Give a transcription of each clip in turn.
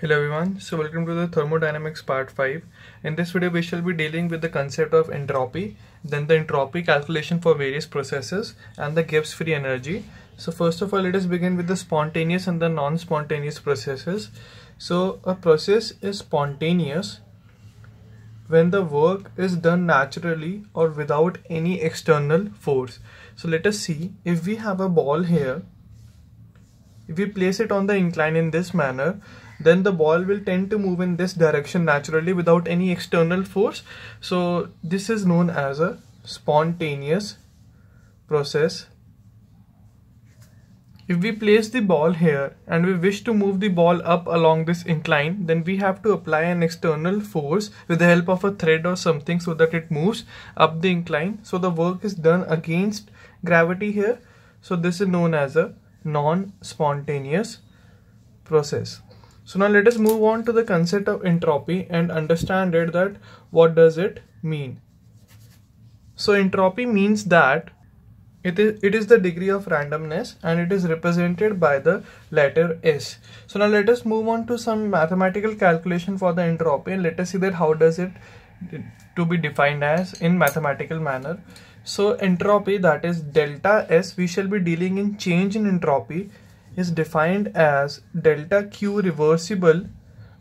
Hello everyone, so welcome to the thermodynamics part 5. In this video we shall be dealing with the concept of entropy, then the entropy calculation for various processes and the Gibbs free energy. So first of all, let us begin with the spontaneous and the non-spontaneous processes. So a process is spontaneous when the work is done naturally or without any external force. So let us see, if we have a ball here, if we place it on the incline in this manner, then the ball will tend to move in this direction naturally without any external force. So this is known as a spontaneous process. If we place the ball here and we wish to move the ball up along this incline, then we have to apply an external force with the help of a thread or something so that it moves up the incline. So the work is done against gravity here. So this is known as a non-spontaneous process. So now let us move on to the concept of entropy and understand it, that what does it mean. So entropy means that it is the degree of randomness and it is represented by the letter S. So now let us move on to some mathematical calculation for the entropy and let us see that how does it to be defined as in mathematical manner. So entropy, that is delta S, we shall be dealing in change in entropy, is defined as delta Q reversible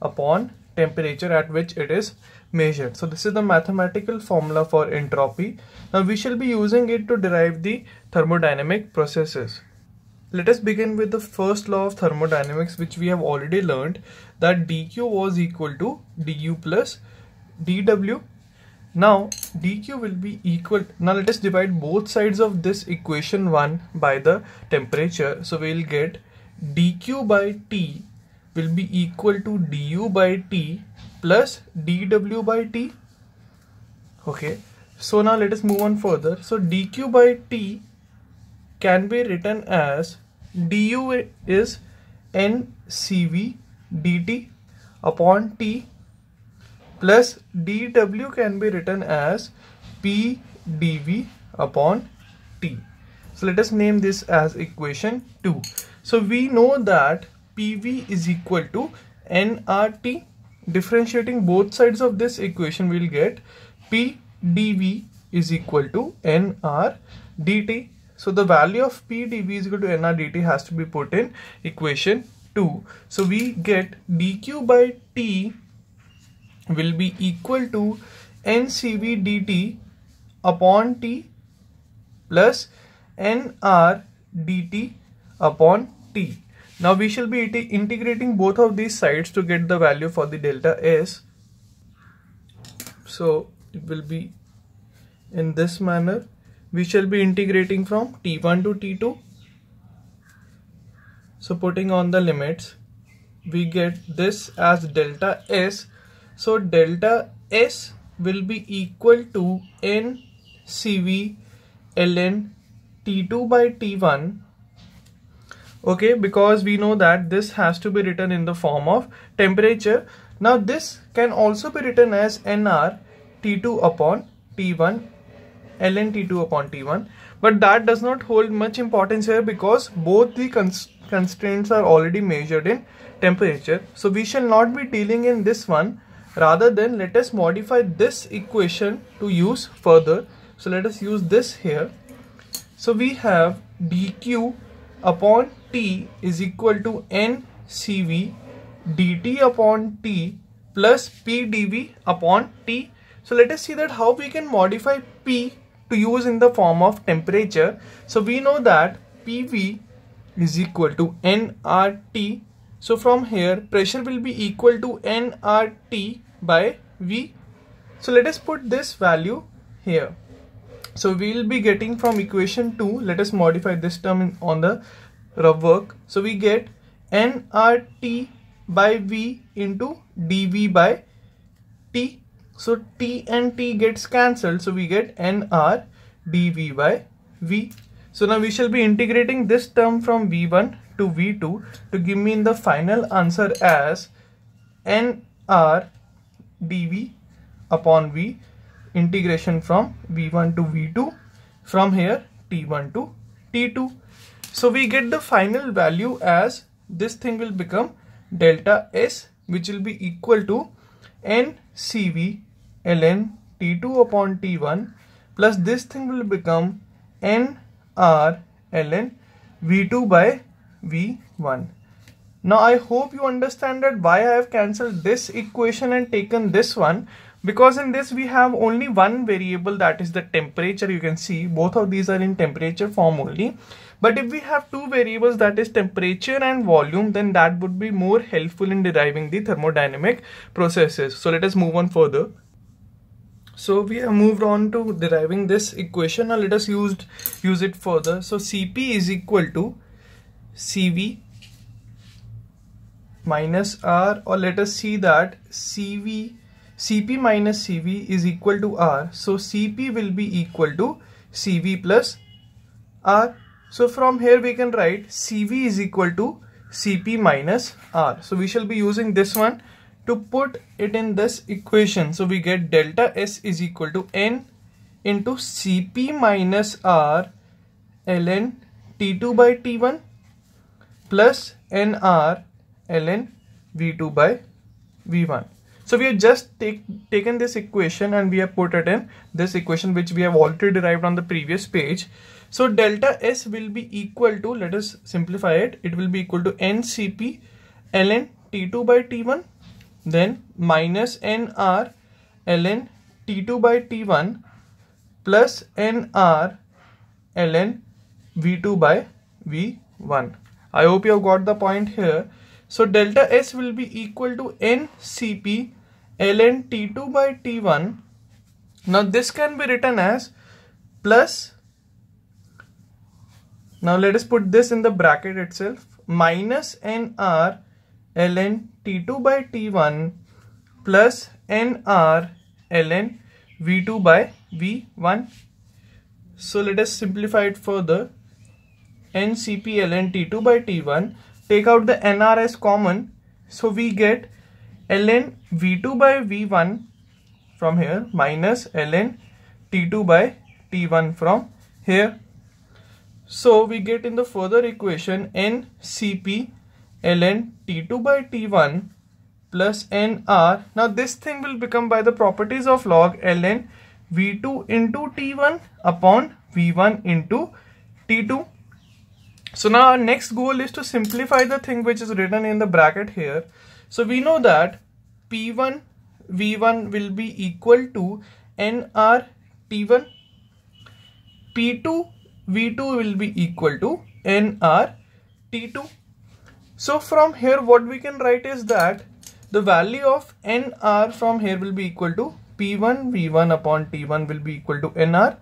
upon temperature at which it is measured. So this is the mathematical formula for entropy. Now we shall be using it to derive the thermodynamic processes. Let us begin with the first law of thermodynamics, which we have already learned, that dQ was equal to dU plus dW. Now dQ will be equal, now let us divide both sides of this equation 1 by the temperature. So we will get dQ by T will be equal to dU by T plus dW by T. Okay, so now let us move on further. So dQ by T can be written as dU is NCV dt upon T, plus dW can be written as P dV upon T. So let us name this as equation 2. So we know that PV is equal to nRT. Differentiating both sides of this equation, we will get P dV is equal to nR dt. So the value of P dV is equal to nR dt has to be put in equation 2. So we get dQ by T will be equal to NCV dt upon T plus NR dt upon T. Now we shall be integrating both of these sides to get the value for the delta S. So it will be in this manner. We shall be integrating from T1 to T2. So putting on the limits, we get this as delta S. So delta S will be equal to NCV ln T2 by T1. Okay, because we know that this has to be written in the form of temperature. Now this can also be written as NR T2 upon T1 ln T2 upon T1. But that does not hold much importance here because both the constraints are already measured in temperature. So we shall not be dealing in this one. Rather than, let us modify this equation to use further. So let us use this here. So we have dQ upon T is equal to NCV dt upon T plus P dV upon T. So let us see that how we can modify P to use in the form of temperature. So we know that PV is equal to nRT. So from here, pressure will be equal to nRT by V. So let us put this value here. So we will be getting from equation 2, let us modify this term on the rough work. So we get nRT by V into dV by T. So T and T gets cancelled. So we get nR dV by V. So now we shall be integrating this term from V1 to V2 to give me the final answer as nR dV upon V, integration from V1 to V2, from here T1 to T2. So we get the final value as this thing will become delta S which will be equal to NCV ln T2 upon T1 plus this thing will become NR ln V2 by V1. Now I hope you understand that why I have cancelled this equation and taken this one, because in this we have only one variable, that is the temperature. You can see both of these are in temperature form only. But if we have two variables, that is temperature and volume, then that would be more helpful in deriving the thermodynamic processes. So let us move on further. So we have moved on to deriving this equation. Now let us use it further. So Cp is equal to Cv minus R, or let us see that Cp minus Cv is equal to R. So Cp will be equal to Cv plus R. So from here we can write Cv is equal to Cp minus R. So we shall be using this one to put it in this equation. So we get delta S is equal to N into Cp minus R ln T2 by T1 plus Nr ln V2 by V1. So we have just taken this equation and we have put it in this equation which we have already derived on the previous page. So delta S will be equal to, let us simplify it, it will be equal to NCp ln T2 by T1, then minus Nr ln T2 by T1 plus Nr ln V2 by V1. I hope you have got the point here. So delta S will be equal to NCp ln T2 by T1. Now this can be written as plus, now let us put this in the bracket itself, minus Nr ln T2 by T1 plus Nr ln V2 by V1. So let us simplify it further. NCp ln T2 by T1, take out the Nr as common, so we get ln V2 by V1 from here minus ln T2 by T1 from here. So we get in the further equation NCp ln T2 by T1 plus Nr. Now this thing will become by the properties of log ln V2 into T1 upon V1 into T2. So now our next goal is to simplify the thing which is written in the bracket here. So we know that P1 V1 will be equal to Nr T1. P2 V2 will be equal to Nr T2. So from here what we can write is that the value of Nr from here will be equal to P1 V1 upon T1 will be equal to Nr.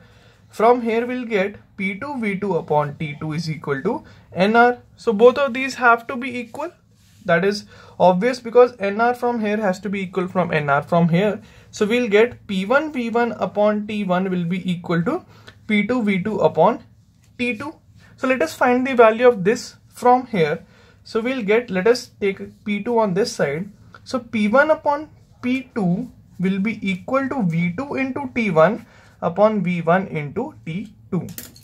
From here we'll get P2 V2 upon T2 is equal to Nr. So both of these have to be equal. That is obvious because Nr from here has to be equal from Nr from here. So we'll get P1 V1 upon T1 will be equal to P2 V2 upon T2. So let us find the value of this from here. So we'll get, let us take P2 on this side. So P1 upon P2 will be equal to V2 into T1 upon V1 into T2.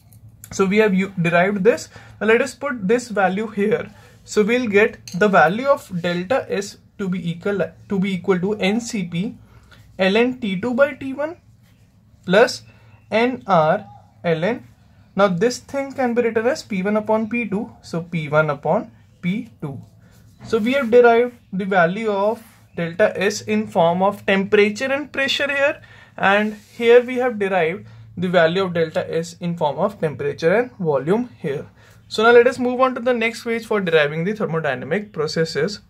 So we have derived this. Now let us put this value here. So we'll get the value of delta S to be equal to NCp ln T2 by T1 plus Nr ln. Now this thing can be written as P1 upon P2. So P1 upon P2. So we have derived the value of delta S in form of temperature and pressure here. And here we have derived the value of delta S in form of temperature and volume here. So now let us move on to the next page for deriving the thermodynamic processes.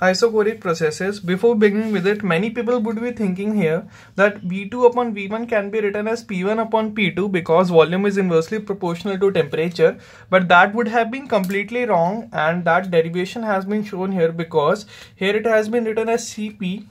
Isochoric processes. Before beginning with it, many people would be thinking here that V2 upon V1 can be written as P1 upon P2 because volume is inversely proportional to temperature, but that would have been completely wrong, and that derivation has been shown here because here it has been written as Cv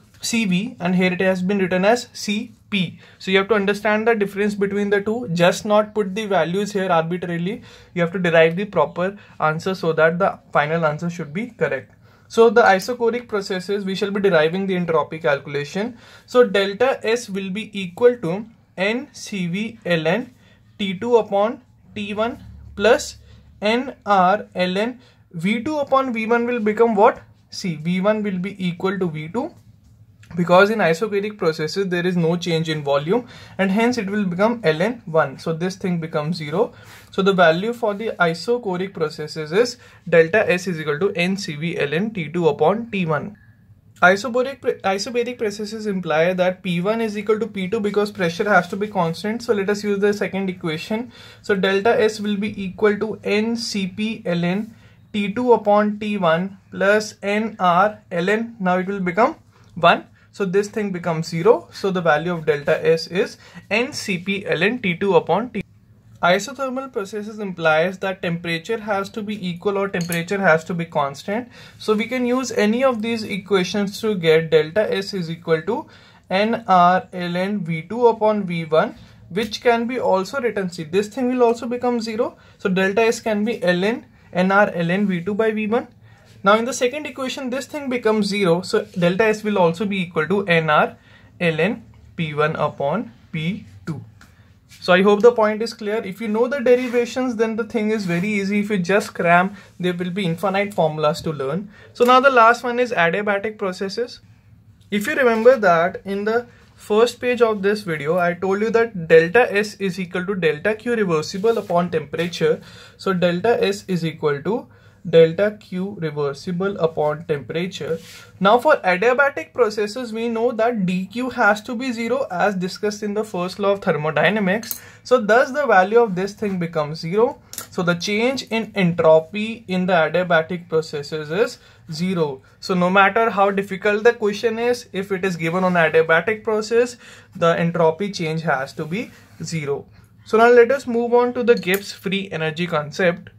and here it has been written as Cp. So you have to understand the difference between the two. Just not put the values here arbitrarily. You have to derive the proper answer so that the final answer should be correct. So the isochoric processes, we shall be deriving the entropy calculation. So delta S will be equal to NCv ln T2 upon T1 plus Nr ln V2 upon V1 will become what? See, V1 will be equal to V2 because in isochoric processes there is no change in volume, and hence it will become ln 1. So this thing becomes 0. So the value for the isochoric processes is delta S is equal to NCV ln T2 upon T1. Isobaric processes imply that P1 is equal to P2 because pressure has to be constant. So let us use the second equation. So delta S will be equal to NCP ln T2 upon T1 plus NR ln, now it will become 1. So this thing becomes 0. So the value of delta S is NCP ln T2 upon T1. Isothermal processes implies that temperature has to be equal or temperature has to be constant. So we can use any of these equations to get delta S is equal to NR ln V2 upon V1, which can be also written. See, this thing will also become 0. So delta S can be ln NR ln V2 by V1. Now in the second equation, this thing becomes 0. So delta S will also be equal to NR ln P1 upon P2. So I hope the point is clear. If you know the derivations, then the thing is very easy. If you just cram, there will be infinite formulas to learn. So now the last one is adiabatic processes. If you remember that in the first page of this video, I told you that delta S is equal to delta Q reversible upon temperature. So delta S is equal to delta Q reversible upon temperature. Now for adiabatic processes, we know that dq has to be 0 as discussed in the first law of thermodynamics. So thus the value of this thing becomes 0. So the change in entropy in the adiabatic processes is 0. So no matter how difficult the question is, if it is given on adiabatic process, the entropy change has to be 0. So now let us move on to the Gibbs free energy concept.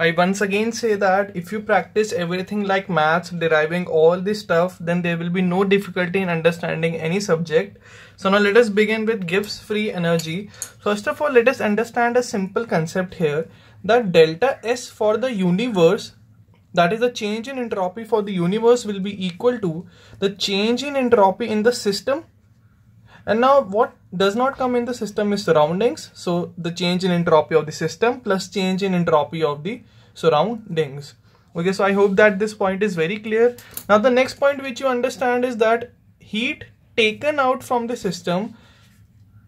I once again say that if you practice everything like maths, deriving all this stuff, then there will be no difficulty in understanding any subject. So now let us begin with Gibbs free energy. First of all, let us understand a simple concept here, that delta S for the universe, that is the change in entropy for the universe, will be equal to the change in entropy in the system. And now what does not come in the system is surroundings. So the change in entropy of the system plus change in entropy of the surroundings. Okay, so I hope that this point is very clear. Now the next point which you understand is that heat taken out from the system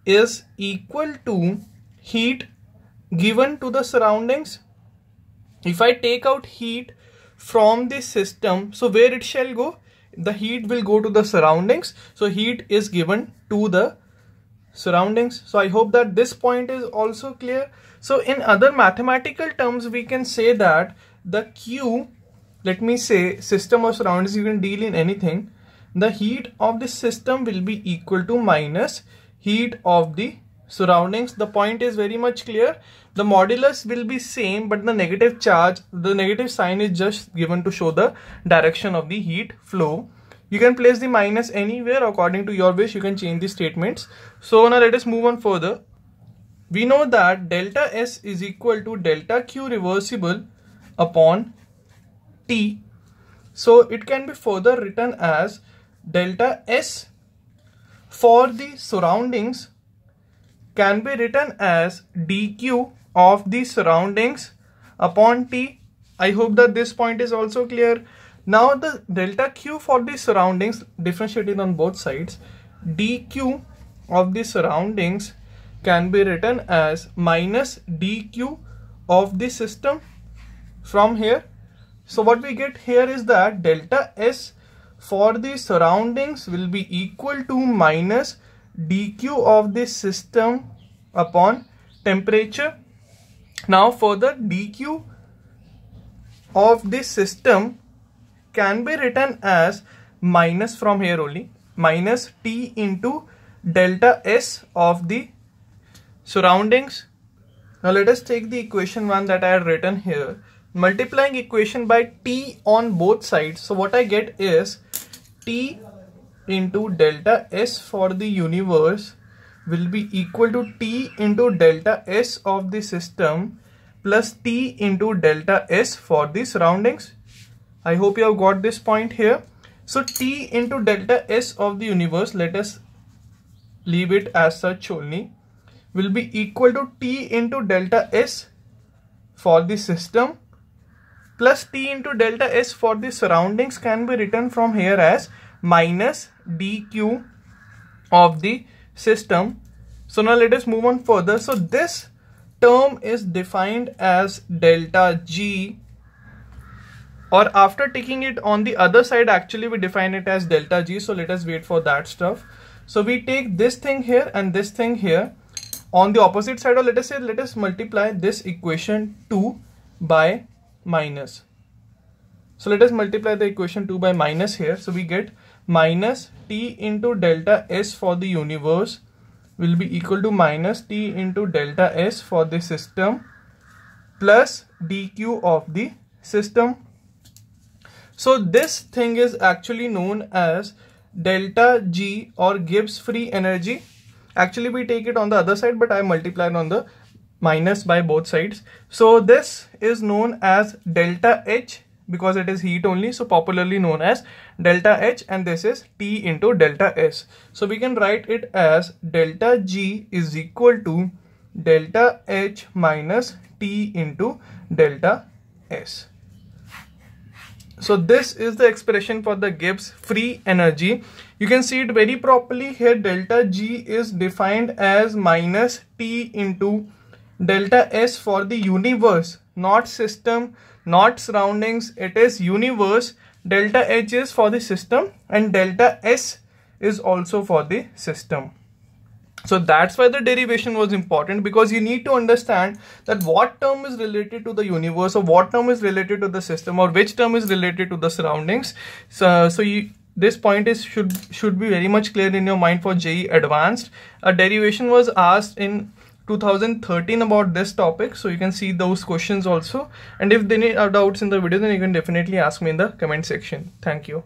is equal to heat given to the surroundings. If I take out heat from the system, so where it shall go? The heat will go to the surroundings. So heat is given to the surroundings. So I hope that this point is also clear. So in other mathematical terms, we can say that the Q, let me say system or surroundings, you can deal in anything. The heat of the system will be equal to minus heat of the surroundings. The point is very much clear. The modulus will be same, but the negative charge, the negative sign is just given to show the direction of the heat flow. You can place the minus anywhere according to your wish. You can change the statements. So now let us move on further. We know that delta S is equal to delta Q reversible upon T. So it can be further written as delta S for the surroundings can be written as dQ of the surroundings upon T. I hope that this point is also clear. Now the delta Q for the surroundings, differentiated on both sides, dQ of the surroundings can be written as minus dQ of the system from here. So what we get here is that delta S for the surroundings will be equal to minus dQ of the system upon temperature. Now further, dQ of the system can be written as minus from here only, minus T into delta S of the surroundings. Now let us take the equation 1 that I had written here, multiplying equation by T on both sides. So what I get is T into delta S for the universe will be equal to T into delta S of the system plus T into delta S for the surroundings. I hope you have got this point here. So T into delta S of the universe, let us leave it as such only, will be equal to T into delta S for the system plus T into delta S for the surroundings can be written from here as minus dq of the system. So now let us move on further. So this term is defined as delta G, or after taking it on the other side actually we define it as delta G. So let us wait for that stuff. So we take this thing here and this thing here on the opposite side, or let us multiply this equation 2 by minus. So let us multiply the equation 2 by minus here. So we get minus T into delta S for the universe will be equal to minus T into delta S for the system plus dq of the system. So this thing is actually known as delta G or Gibbs free energy. Actually we take it on the other side, but I multiplied on the minus by both sides. So this is known as delta H because it is heat only, so popularly known as delta H, and this is T into delta S. So we can write it as delta G is equal to delta H minus T into delta S. So this is the expression for the Gibbs free energy. You can see it very properly here. Delta G is defined as minus T into delta S for the universe, not system, not surroundings. It is universe. Delta H is for the system and delta S is also for the system. So that's why the derivation was important, because you need to understand that what term is related to the universe or what term is related to the system or which term is related to the surroundings. This point should be very much clear in your mind for JEE Advanced. A derivation was asked in 2013 about this topic, so you can see those questions also. And if there are doubts in the video, then you can definitely ask me in the comment section. Thank you.